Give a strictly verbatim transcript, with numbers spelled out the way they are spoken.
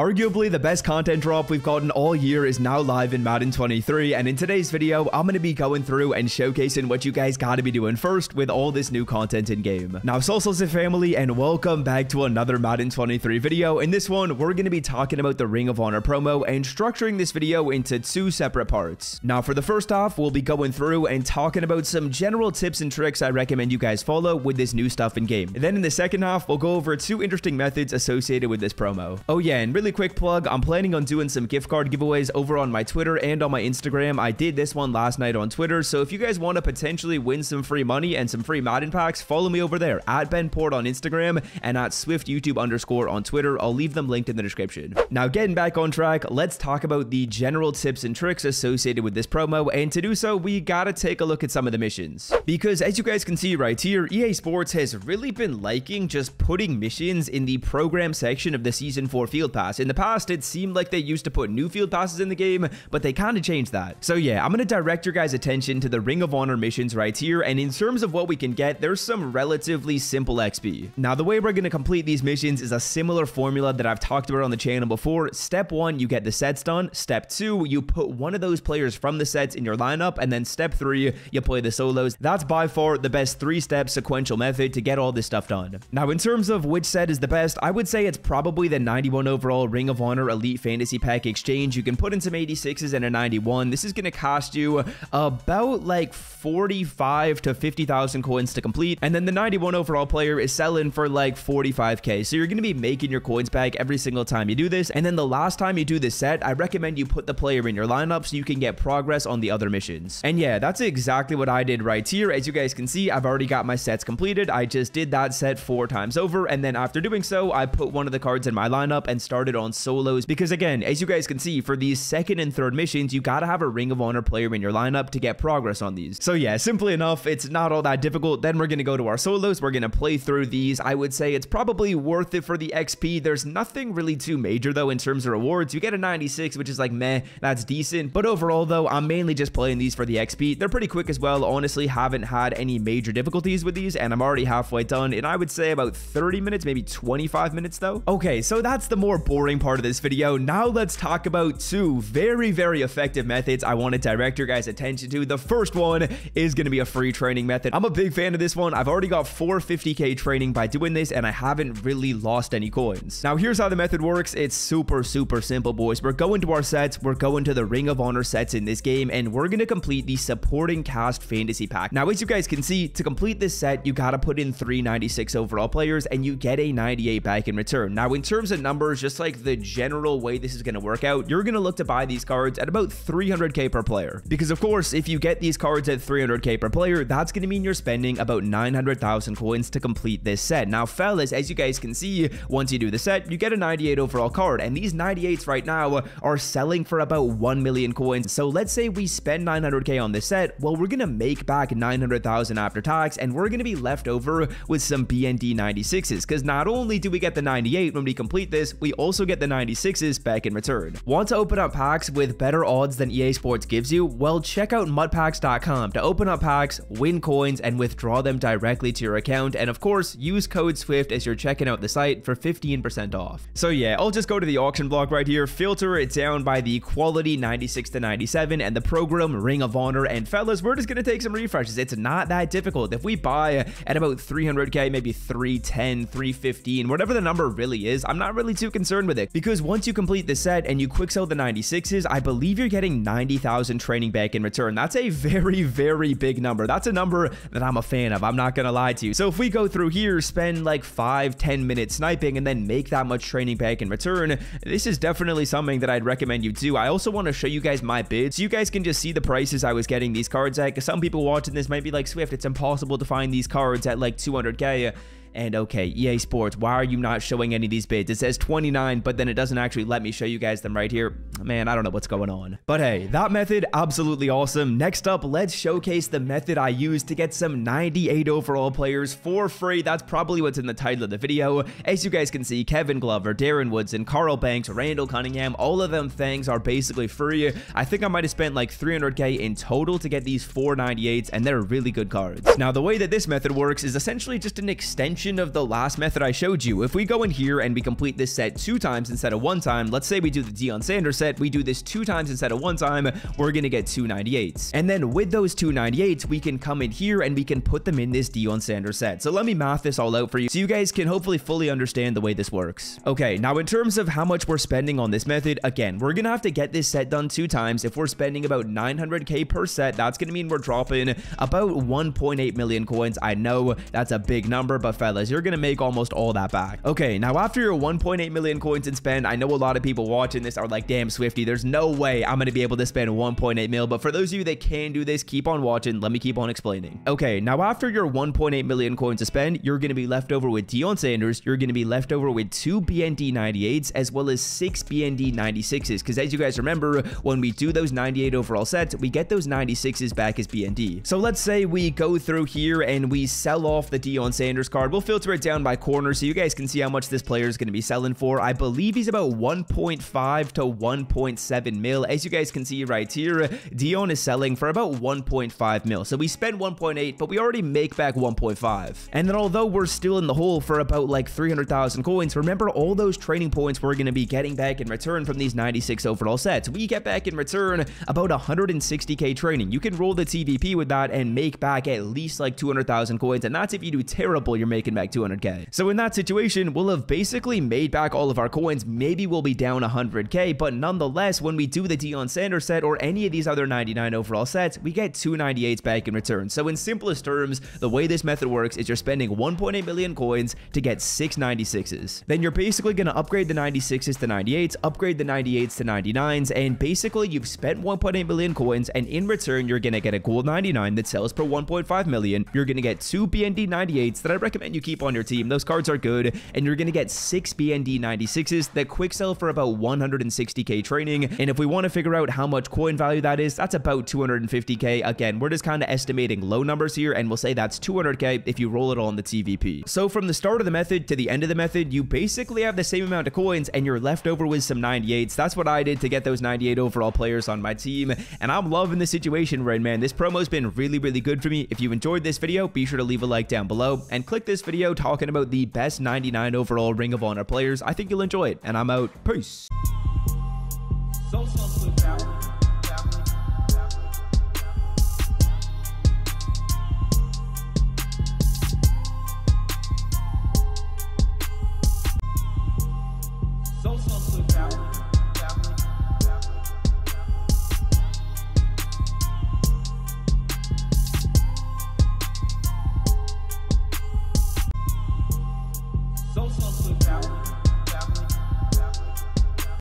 Arguably the best content drop we've gotten all year is now live in Madden twenty-three, and in today's video I'm going to be going through and showcasing what you guys got to be doing first with all this new content in game. Now Solstice family, and welcome back to another Madden twenty-three video. In this one we're going to be talking about the Ring of Honor promo and structuring this video into two separate parts. Now for the first off, we'll be going through and talking about some general tips and tricks I recommend you guys follow with this new stuff in game. And then in the second half we'll go over two interesting methods associated with this promo. Oh yeah, and really Really quick plug, I'm planning on doing some gift card giveaways over on my Twitter and on my Instagram. I did this one last night on Twitter, so if you guys want to potentially win some free money and some free Madden packs, follow me over there at Ben Port on Instagram and at Swift YouTube underscore on Twitter. I'll leave them linked in the description. Now getting back on track, let's talk about the general tips and tricks associated with this promo, and to do so we gotta take a look at some of the missions, because as you guys can see right here, E A Sports has really been liking just putting missions in the program section of the Season four Field Pass. In the past, it seemed like they used to put new field passes in the game, but they kind of changed that. So yeah, I'm going to direct your guys' attention to the Ring of Honor missions right here, and in terms of what we can get, there's some relatively simple X P. Now, the way we're going to complete these missions is a similar formula that I've talked about on the channel before. Step one, you get the sets done. Step two, you put one of those players from the sets in your lineup, and then step three, you play the solos. That's by far the best three-step sequential method to get all this stuff done. Now, in terms of which set is the best, I would say it's probably the ninety-one overall Ring of Honor Elite Fantasy Pack Exchange. You can put in some eighty-sixes and a ninety-one. This is going to cost you about like forty-five to fifty thousand coins to complete, and then the ninety-one overall player is selling for like forty-five K, so you're going to be making your coins back every single time you do this. And then the last time you do this set, I recommend you put the player in your lineup so you can get progress on the other missions. And yeah, that's exactly what I did right here. As you guys can see, I've already got my sets completed. I just did that set four times over, and then after doing so, I put one of the cards in my lineup and started on solos, because again, as you guys can see, for these second and third missions you gotta have a Ring of Honor player in your lineup to get progress on these. So yeah, simply enough, it's not all that difficult. Then we're gonna go to our solos, we're gonna play through these. I would say it's probably worth it for the X P. There's nothing really too major though in terms of rewards. You get a ninety-six, which is like meh, that's decent, but overall though, I'm mainly just playing these for the X P. They're pretty quick as well. Honestly, haven't had any major difficulties with these, and I'm already halfway done in I would say about thirty minutes, maybe twenty-five minutes though. Okay, so that's the more boring part of this video. Now let's talk about two very very effective methods I want to direct your guys' attention to. The first one is going to be a free training method. I'm a big fan of this one. I've already got four fifty K training by doing this, and I haven't really lost any coins. Now here's how the method works. It's super super simple, boys. We're going to our sets, we're going to the Ring of Honor sets in this game, and we're going to complete the supporting cast fantasy pack. Now as you guys can see, to complete this set you got to put in three ninety-six overall players, and you get a ninety-eight back in return. Now in terms of numbers, just like the general way this is going to work out, you're going to look to buy these cards at about three hundred K per player, because of course if you get these cards at three hundred K per player, that's going to mean you're spending about nine hundred thousand coins to complete this set. Now fellas, as you guys can see, once you do the set you get a ninety-eight overall card, and these ninety-eights right now are selling for about one million coins. So let's say we spend nine hundred K on this set, well we're going to make back nine hundred thousand after tax, and we're going to be left over with some B N D ninety-sixes, because not only do we get the ninety-eight when we complete this, we also get the ninety-sixes back in return. Want to open up packs with better odds than E A Sports gives you? Well, check out mud packs dot com to open up packs, win coins, and withdraw them directly to your account. And of course, use code SWIFT as you're checking out the site for fifteen percent off. So yeah, I'll just go to the auction block right here, filter it down by the quality ninety-six to ninety-seven and the program Ring of Honor. And fellas, we're just gonna take some refreshes. It's not that difficult. If we buy at about three hundred K, maybe three ten, three fifteen, whatever the number really is, I'm not really too concerned with it, because once you complete the set and you quick sell the ninety-sixes, I believe you're getting ninety thousand training back in return. That's a very very big number. That's a number that I'm a fan of, I'm not gonna lie to you. So if we go through here, spend like five ten minutes sniping and then make that much training back in return, this is definitely something that I'd recommend you do. I also want to show you guys my bid so you guys can just see the prices I was getting these cards at, because some people watching this might be like, Swift, it's impossible to find these cards at like two hundred K. And okay, E A Sports, why are you not showing any of these bids? It says twenty-nine, but then it doesn't actually let me show you guys them right here. man, I don't know what's going on. But hey, that method, absolutely awesome. Next up, let's showcase the method I used to get some ninety-eight overall players for free. That's probably what's in the title of the video. As you guys can see, Kevin Glover, Darren Woodson, Carl Banks, Randall Cunningham, all of them things are basically free. I think I might have spent like three hundred K in total to get these four ninety-eights, and they're really good cards. Now, the way that this method works is essentially just an extension of the last method I showed you. If we go in here and we complete this set two times instead of one time, let's say we do the Deion Sanders set, we do this two times instead of one time, we're gonna get two ninety-eights. And then with those two ninety-eights, we can come in here and we can put them in this Deion Sanders set. So let me math this all out for you so you guys can hopefully fully understand the way this works. Okay, now in terms of how much we're spending on this method, again, we're gonna have to get this set done two times. If we're spending about nine hundred K per set, that's gonna mean we're dropping about one point eight million coins. I know that's a big number, but fellas, you're gonna make almost all that back. Okay, now after your one point eight million coins in spend, I know a lot of people watching this are like, damn, Swifty, there's no way I'm gonna be able to spend one point eight mil, but for those of you that can do this, keep on watching, let me keep on explaining. Okay, now after your one point eight million coins to spend, you're gonna be left over with Deion Sanders, you're gonna be left over with two B N D ninety-eights as well as six B N D ninety-sixes, because as you guys remember, when we do those ninety-eight overall sets, we get those ninety-sixes back as B N D. So let's say we go through here and we sell off the Deion Sanders card. We'll filter it down by corner so you guys can see how much this player is going to be selling for. I believe he's about one point five to one point seven mil. As you guys can see right here, Deion is selling for about one point five mil. So we spend one point eight, but we already make back one point five. And then although we're still in the hole for about like three hundred thousand coins, remember all those trading points we're going to be getting back in return from these ninety-six overall sets. We get back in return about one hundred sixty K trading. You can roll the T V P with that and make back at least like two hundred thousand coins. And that's if you do terrible, you're making back two hundred K. So in that situation, we'll have basically made back all of our coins. Maybe we'll be down one hundred K, but nonetheless, when we do the Deion Sanders set or any of these other ninety-nine overall sets, we get two ninety-eights back in return. So in simplest terms, the way this method works is you're spending one point eight million coins to get six ninety-sixes. Then you're basically going to upgrade the ninety-sixes to ninety-eights, upgrade the ninety-eights to ninety-nines, and basically you've spent one point eight million coins, and in return, you're going to get a gold ninety-nine that sells for one point five million. You're going to get two B N D ninety-eights that I recommend you keep on your team. Those cards are good, and you're going to get six B N D ninety-sixes that quick sell for about one hundred sixty K training. And if we want to figure out how much coin value that is, that's about two hundred fifty K. Again, we're just kind of estimating low numbers here, and we'll say that's two hundred K if you roll it all in the T V P. So from the start of the method to the end of the method, you basically have the same amount of coins, and you're left over with some ninety-eights. That's what I did to get those ninety-eight overall players on my team, and I'm loving the situation we're in, man. This promo's been really, really good for me. If you enjoyed this video, be sure to leave a like down below and click this video talking about the best ninety-nine overall Ring of Honor players. I think you'll enjoy it, and I'm out. Peace. So, so, so,